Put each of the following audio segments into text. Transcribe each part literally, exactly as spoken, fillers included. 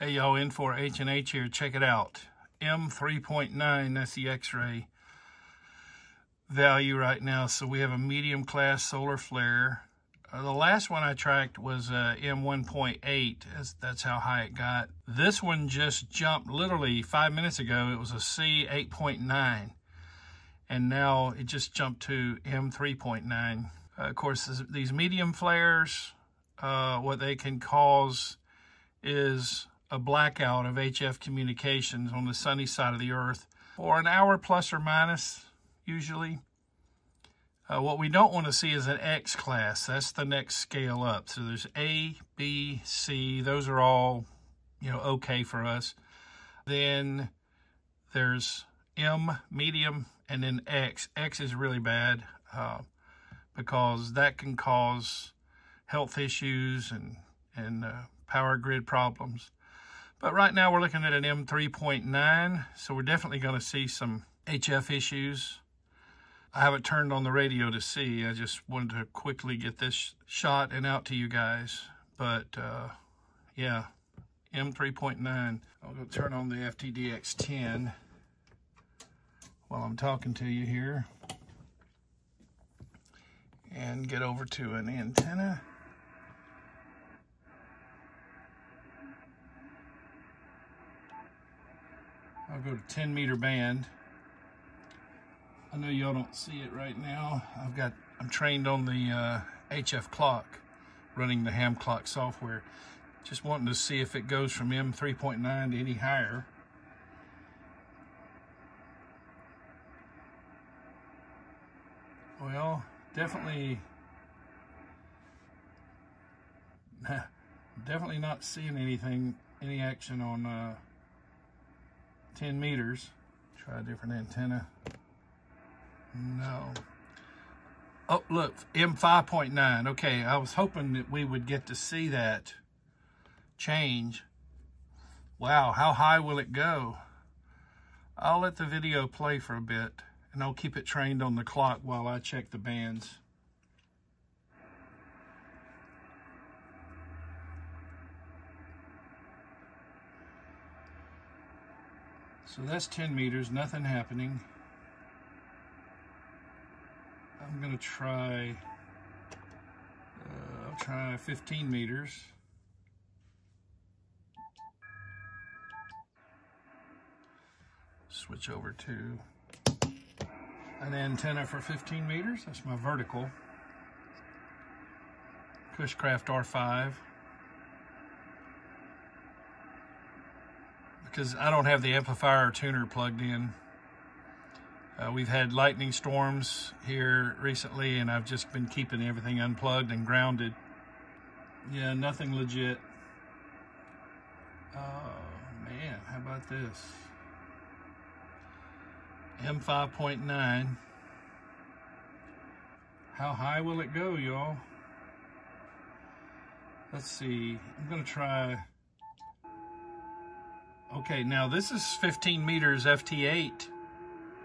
Hey y'all, N four H N H here, check it out. M three point nine, that's the X-ray value right now. So we have a medium class solar flare. Uh, the last one I tracked was uh, M one point eight, that's, that's how high it got. This one just jumped literally five minutes ago. It was a C eight point nine, and now it just jumped to M three point nine. Uh, of course, this, these medium flares, uh, what they can cause is a blackout of H F communications on the sunny side of the earth for an hour plus or minus, usually. Uh, what we don't want to see is an X-class. That's the next scale up. So there's A, B, C. Those are all, you know, okay for us. Then there's M, medium, and then X. X is really bad uh, because that can cause health issues and, and uh, power grid problems. But right now we're looking at an M three point nine, so we're definitely going to see some H F issues. I haven't turned on the radio to see. I just wanted to quickly get this shot and out to you guys. But uh, yeah, M three point nine. I'll go turn on the F T D X ten while I'm talking to you here. And get over to an antenna. I'll go to ten meter band. I know y'all don't see it right now. I've got, I'm trained on the uh, H F clock, running the Ham Clock software. Just wanting to see if it goes from M three point nine to any higher. Well, definitely, definitely not seeing anything, any action on uh, ten meters. Try a different antenna. No. Oh, look, M five point nine. Okay, I was hoping that we would get to see that change. Wow, how high will it go? I'll let the video play for a bit, and I'll keep it trained on the clock while I check the bands. So that's ten meters, nothing happening. I'm gonna try, uh, I'll try fifteen meters. Switch over to an antenna for fifteen meters. That's my vertical. Cushcraft R five. Because I don't have the amplifier or tuner plugged in. Uh, we've had lightning storms here recently, and I've just been keeping everything unplugged and grounded. Yeah, nothing legit. Oh, man, how about this? M five point nine. How high will it go, y'all? Let's see. I'm going to try... Okay, now this is fifteen meters F T eight.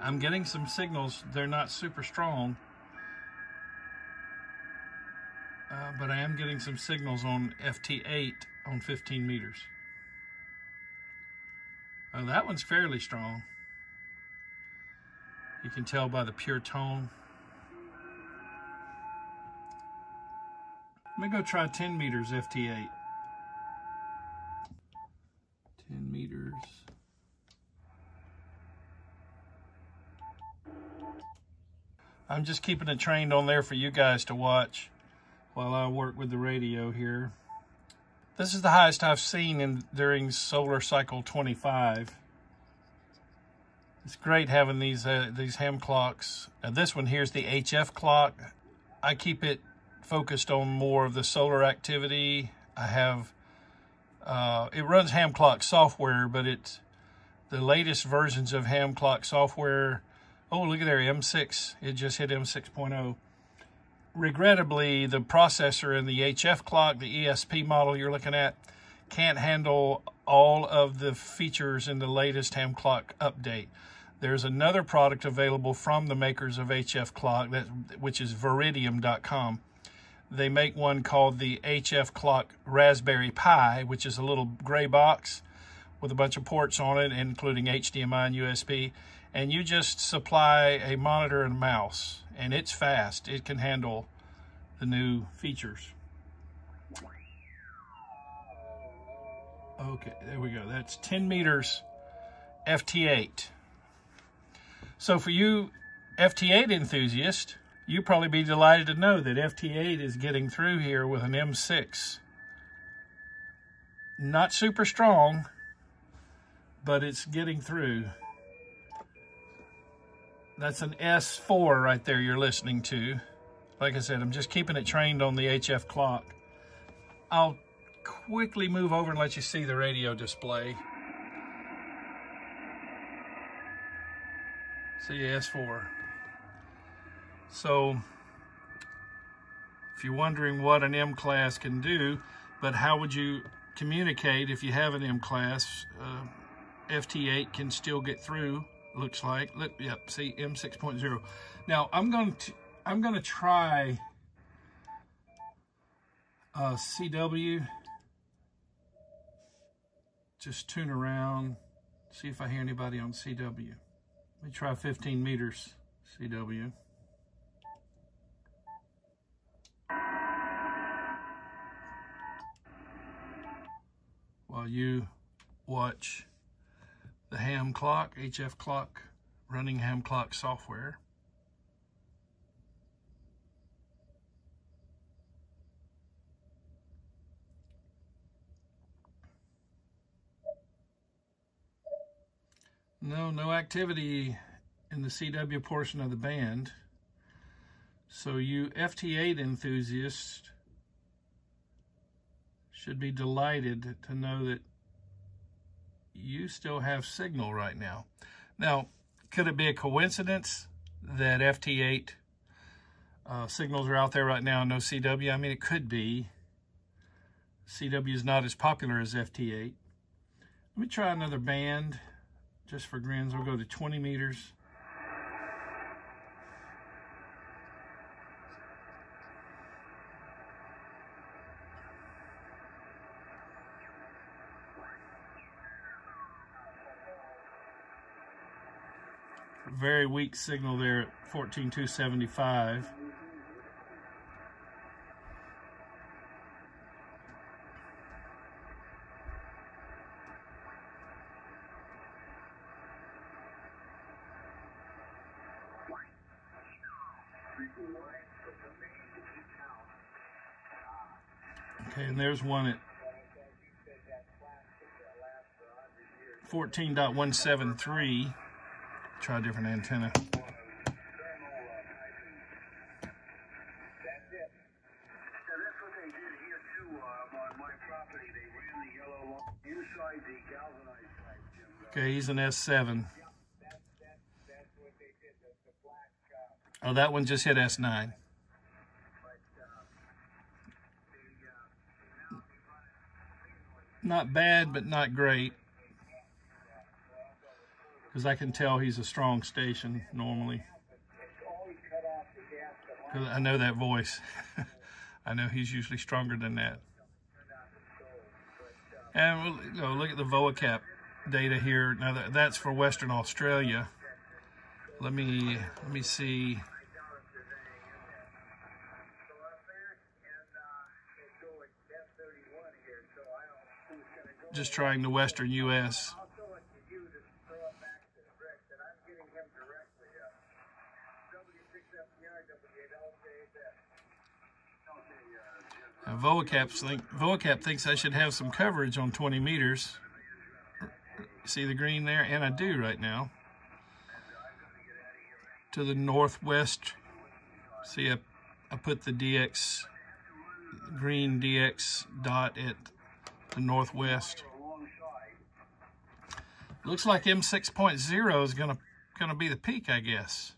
I'm getting some signals. They're not super strong, uh, but I am getting some signals on F T eight on fifteen meters. Uh, that one's fairly strong. You can tell by the pure tone. Let me go try ten meters F T eight. ten meters. I'm just keeping it trained on there for you guys to watch while I work with the radio here. This is the highest I've seen in, during solar cycle twenty-five. It's great having these uh, these ham clocks. Now this one here is the H F clock. I keep it focused on more of the solar activity. I have, uh, it runs Ham Clock software, but it's the latest versions of Ham Clock software. Oh, look at there, M six. It just hit M six point oh. Regrettably, the processor in the H F clock, the E S P model you're looking at, can't handle all of the features in the latest Ham Clock update. There's another product available from the makers of H F clock, that, which is veritium dot com. they make one called the H F Clock Raspberry Pi, which is a little gray box with a bunch of ports on it, including H D M I and U S B. And you just supply a monitor and a mouse, and it's fast. It can handle the new features. Okay, there we go. That's ten meters F T eight. So for you F T eight enthusiasts, you'd probably be delighted to know that F T eight is getting through here with an M six. Not super strong, but it's getting through. That's an S four right there you're listening to. Like I said, I'm just keeping it trained on the H F clock. I'll quickly move over and let you see the radio display. See, S four. So, if you're wondering what an M-class can do, but how would you communicate if you have an M-class, uh, F T eight can still get through. Looks like, look, yep, see, M six point oh. Now I'm going to I'm going to try uh, C W. Just tune around, see if I hear anybody on C W. Let me try fifteen meters C W. While you watch the Ham Clock, H F Clock, running Ham Clock software. No, no activity in the C W portion of the band. So you F T eight enthusiasts should be delighted to know that you still have signal right now. Now, could it be a coincidence that F T eight uh, signals are out there right now and no C W? I mean, it could be. C W is not as popular as F T eight. Let me try another band just for grins. We'll go to twenty meters. Very weak signal there at fourteen two seventy-five. Okay, and there's one at fourteen point one seven three. Try a different antenna. Okay, he's an S seven. Oh, that one just hit S nine. Not bad, but not great. Because I can tell he's a strong station normally. Because I know that voice. I know he's usually stronger than that. And we'll, you know, look at the VOACAP data here. Now that, that's for Western Australia. Let me let me see. Just trying the Western U S. VOACAP think, VOACAP thinks I should have some coverage on twenty meters. See the green there? And I do right now. To the northwest. See, I, I put the D X, green D X dot at the northwest. Looks like M six point oh is gonna, gonna be the peak, I guess.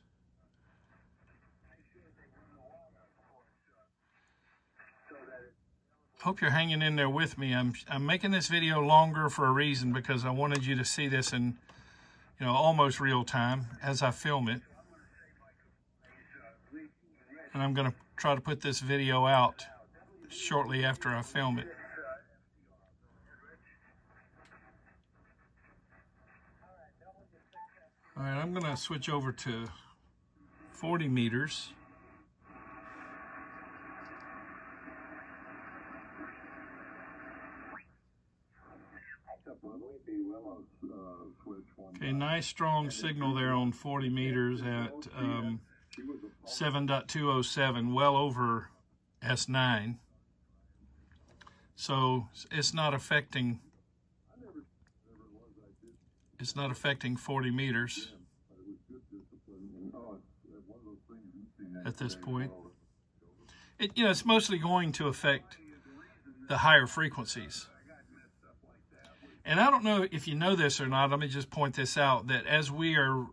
Hope you're hanging in there with me. I'm, I'm making this video longer for a reason, because I wanted you to see this in, you know, almost real time as I film it. And I'm going to try to put this video out shortly after I film it. All right, I'm going to switch over to forty meters. Okay, nice strong signal there on forty meters at um, seven point two oh seven, well over S nine. So it's not affecting it's not affecting forty meters at this point. It, you know, it's mostly going to affect the higher frequencies. And I don't know if you know this or not, let me just point this out, that as we are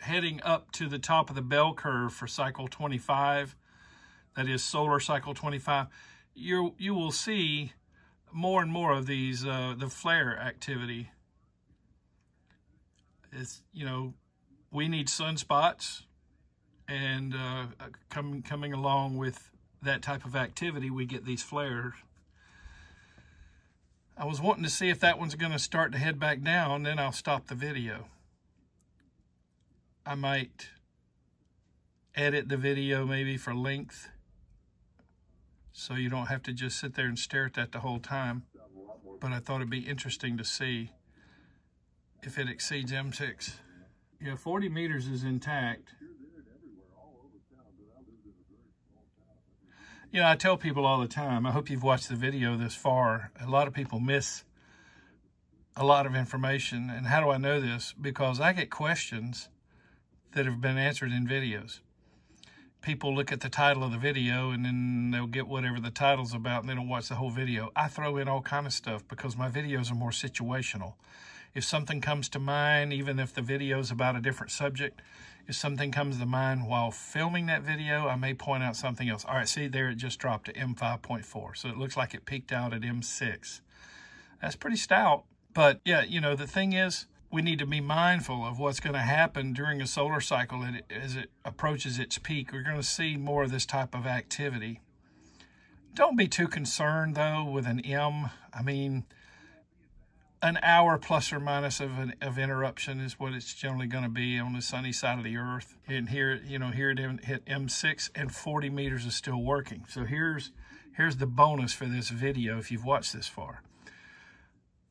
heading up to the top of the bell curve for cycle twenty-five, that is solar cycle twenty-five, you you will see more and more of these, uh, the flare activity. It's, you know, we need sunspots, and uh, com coming along with that type of activity, we get these flares. I was wanting to see if that one's going to start to head back down, then I'll stop the video. I might edit the video maybe for length, so you don't have to just sit there and stare at that the whole time. But I thought it'd be interesting to see if it exceeds M six. Yeah, forty meters is intact. You know, I tell people all the time, I hope you've watched the video this far. A lot of people miss a lot of information. And how do I know this? Because I get questions that have been answered in videos. People look at the title of the video and then they'll get whatever the title's about and they don't watch the whole video. I throw in all kind of stuff because my videos are more situational. If something comes to mind, even if the video's about a different subject, if something comes to mind while filming that video, I may point out something else. All right, see there, it just dropped to M five point four. So it looks like it peaked out at M six. That's pretty stout. But yeah, you know, the thing is, we need to be mindful of what's going to happen during a solar cycle as it approaches its peak. We're going to see more of this type of activity. Don't be too concerned, though, with an M. I mean, an hour plus or minus of an, of interruption is what it's generally going to be on the sunny side of the earth. And here, you know, here it hit M six, and forty meters is still working. So here's here's the bonus for this video if you've watched this far.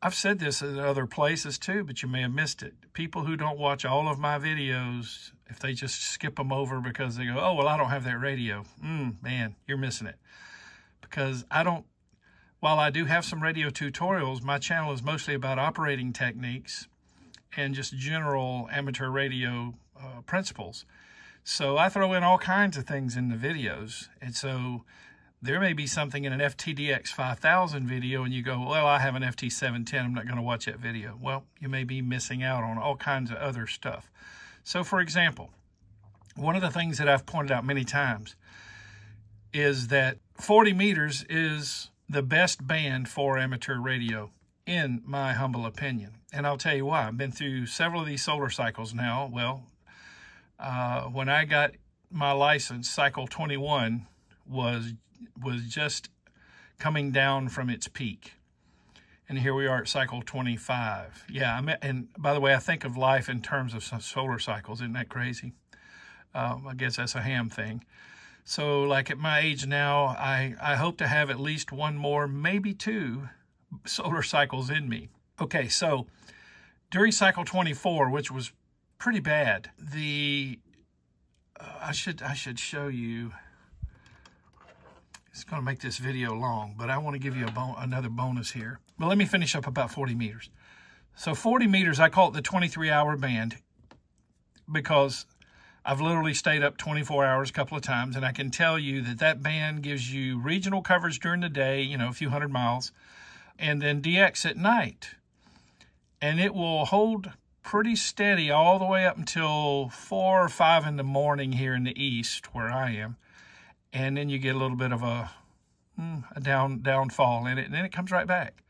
I've said this in other places too, but you may have missed it. People who don't watch all of my videos, if they just skip them over because they go, oh, well, I don't have that radio. Mm, man, you're missing it. Because I don't. While I do have some radio tutorials, my channel is mostly about operating techniques and just general amateur radio uh, principles. So I throw in all kinds of things in the videos. And so there may be something in an F T D X five thousand video and you go, well, I have an F T seven ten, I'm not going to watch that video. Well, you may be missing out on all kinds of other stuff. So for example, one of the things that I've pointed out many times is that forty meters is the best band for amateur radio, in my humble opinion. And I'll tell you why. I've been through several of these solar cycles now. Well, uh, when I got my license, cycle twenty-one was, was just coming down from its peak. And here we are at cycle twenty-five. Yeah, I'm, and by the way, I think of life in terms of solar cycles. Isn't that crazy? Um, I guess that's a ham thing. So like at my age now, I, I hope to have at least one more, maybe two solar cycles in me. Okay, so during cycle twenty-four, which was pretty bad, the, uh, I should, I should show you, it's going to make this video long, but I want to give you a bon- another bonus here. But let me finish up about forty meters. So forty meters, I call it the twenty-three hour band because I've literally stayed up twenty-four hours a couple of times, and I can tell you that that band gives you regional coverage during the day, you know, a few hundred miles, and then D X at night. And it will hold pretty steady all the way up until four or five in the morning here in the east where I am. And then you get a little bit of a, a down downfall in it, and then it comes right back.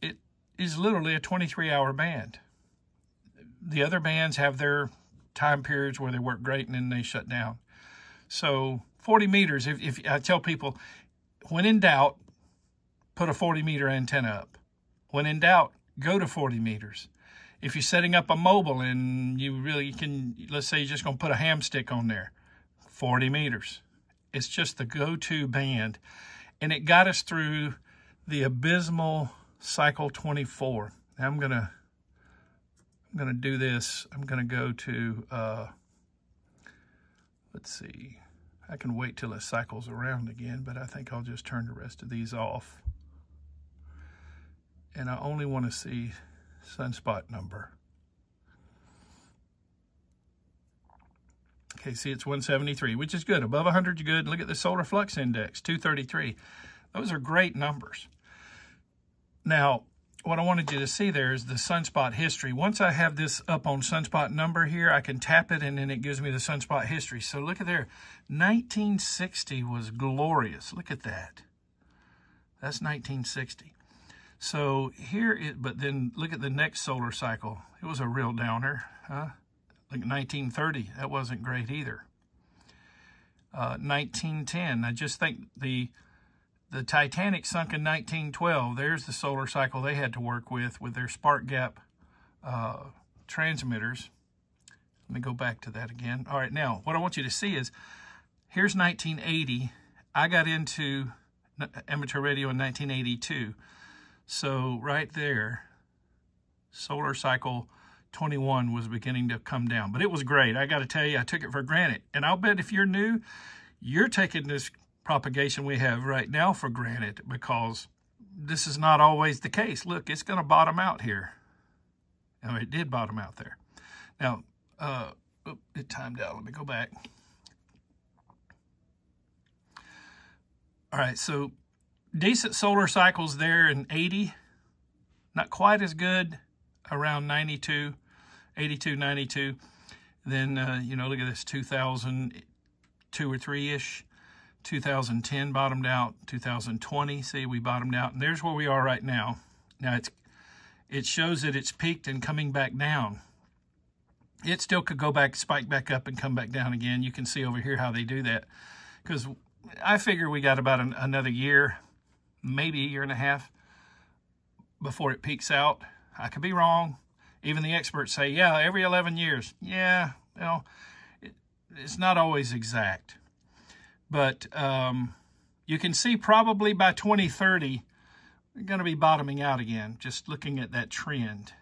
It is literally a twenty-three hour band. The other bands have their time periods where they work great and then they shut down. So forty meters, if, if I tell people, When in doubt, put a forty meter antenna up. When in doubt, go to forty meters. If you're setting up a mobile and you really can, let's say you're just going to put a hamstick on there, forty meters. It's just the go-to band. And it got us through the abysmal cycle twenty-four. Now I'm going to I'm going to do this. I'm going to go to, uh, let's see. I can wait till it cycles around again, but I think I'll just turn the rest of these off. And I only want to see sunspot number. Okay, see, it's one seventy-three, which is good. Above one hundred, you're good. Look at the solar flux index, two thirty-three. Those are great numbers. Now, what I wanted you to see there is the sunspot history. Once I have this up on sunspot number here, I can tap it, and then it gives me the sunspot history. So look at there. nineteen sixty was glorious. Look at that. That's nineteen sixty. So here, it, but then look at the next solar cycle. It was a real downer, huh? Like nineteen thirty, that wasn't great either. Uh, nineteen ten, I just think the the Titanic sunk in nineteen twelve. There's the solar cycle they had to work with, with their spark gap uh, transmitters. Let me go back to that again. All right, now, what I want you to see is, here's nineteen eighty. I got into amateur radio in nineteen eighty-two. So right there, solar cycle twenty-one was beginning to come down. But it was great. I got to tell you, I took it for granted. And I'll bet if you're new, you're taking this propagation we have right now for granted, because this is not always the case. Look, it's going to bottom out here. Now, it did bottom out there. Now, uh, it timed out. Let me go back. All right, so decent solar cycles there in eighty, not quite as good around ninety-two, eighty-two, ninety-two. Then, uh, you know, look at this, two thousand two or three-ish, two thousand ten bottomed out, two thousand twenty, see, we bottomed out, and there's where we are right now. Now, it's, it shows that it's peaked and coming back down. It still could go back, spike back up, and come back down again. You can see over here how they do that, because I figure we got about an, another year, maybe a year and a half before it peaks out. I could be wrong. Even the experts say, yeah, every eleven years. Yeah, you know, it, it's not always exact. But um, you can see probably by twenty thirty, we're going to be bottoming out again, just looking at that trend.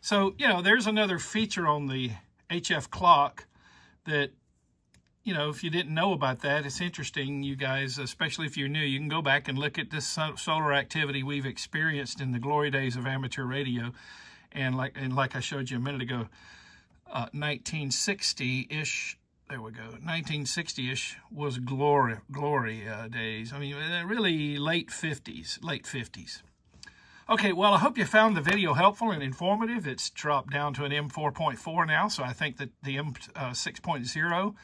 So, you know, there's another feature on the H F clock that, you know, if you didn't know about that, it's interesting, you guys, especially if you're new, you can go back and look at this solar activity we've experienced in the glory days of amateur radio. And like and like I showed you a minute ago, uh, nineteen sixty-ish, there we go, nineteen sixty-ish was glory, glory uh, days. I mean, really late fifties, late fifties. Okay, well, I hope you found the video helpful and informative. It's dropped down to an M four point four now, so I think that the M six point zero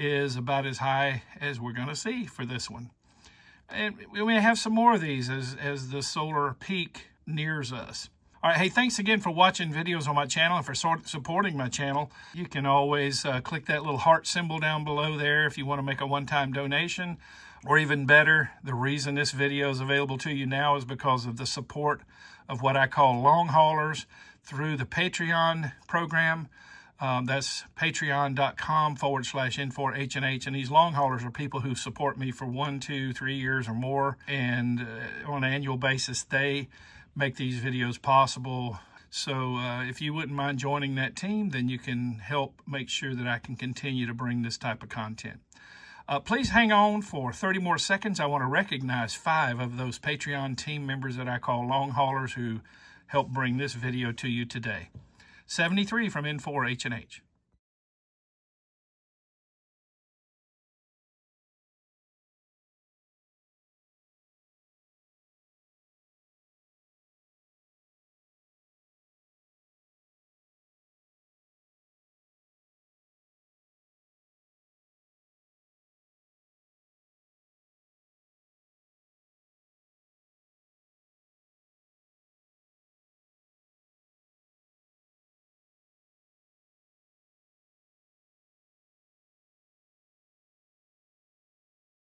is about as high as we're going to see for this one. And we may have some more of these as, as the solar peak nears us. All right, hey, thanks again for watching videos on my channel and for sort supporting my channel. You can always uh, click that little heart symbol down below there if you want to make a one-time donation. Or even better, the reason this video is available to you now is because of the support of what I call long haulers through the Patreon program. Um, that's patreon.com forward slash N four H N H. And these long haulers are people who support me for one, two, three years or more. And uh, on an annual basis, they make these videos possible. So uh, if you wouldn't mind joining that team, then you can help make sure that I can continue to bring this type of content. Uh, please hang on for thirty more seconds. I want to recognize five of those Patreon team members that I call long haulers who helped bring this video to you today. seventy-three from N four H N H.